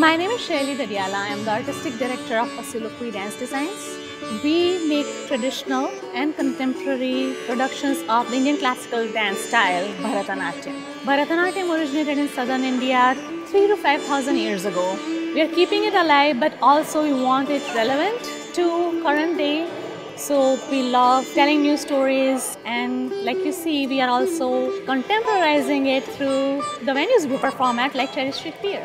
My name is Shaily Dadiala. I am the Artistic Director of Usiloquy Dance Designs. We make traditional and contemporary productions of the Indian classical dance style, Bharatanatyam. Bharatanatyam originated in southern India 3,000 to 5,000 years ago. We are keeping it alive, but also we want it relevant to current day. So we love telling new stories, and like you see, we are also contemporizing it through the venues we perform at, like Cherry Street Pier.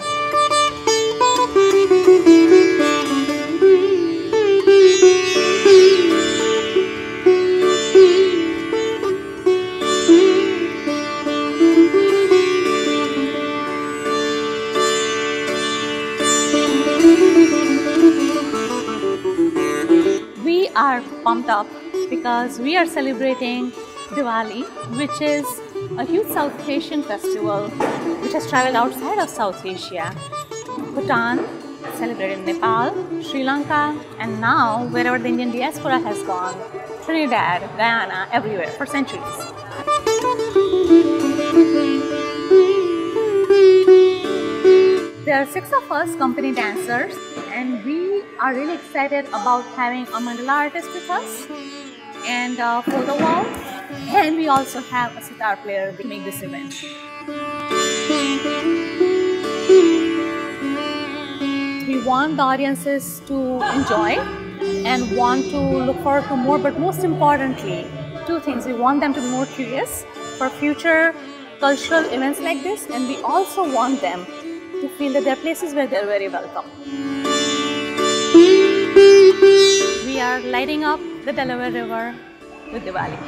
We are pumped up because we are celebrating Diwali, which is a huge South Asian festival which has traveled outside of South Asia. Bhutan, celebrated in Nepal, Sri Lanka, and now wherever the Indian diaspora has gone, Trinidad, Guyana, everywhere for centuries. There are 6 of us company dancers, and we are really excited about having a mandala artist with us and a photo wall, and we also have a sitar player to make this event. We want the audiences to enjoy and want to look forward to more, but most importantly, 2 things. We want them to be more curious for future cultural events like this, and we also want them to feel that there are places where they're very welcome. We are lighting up the Delaware River with Diwali.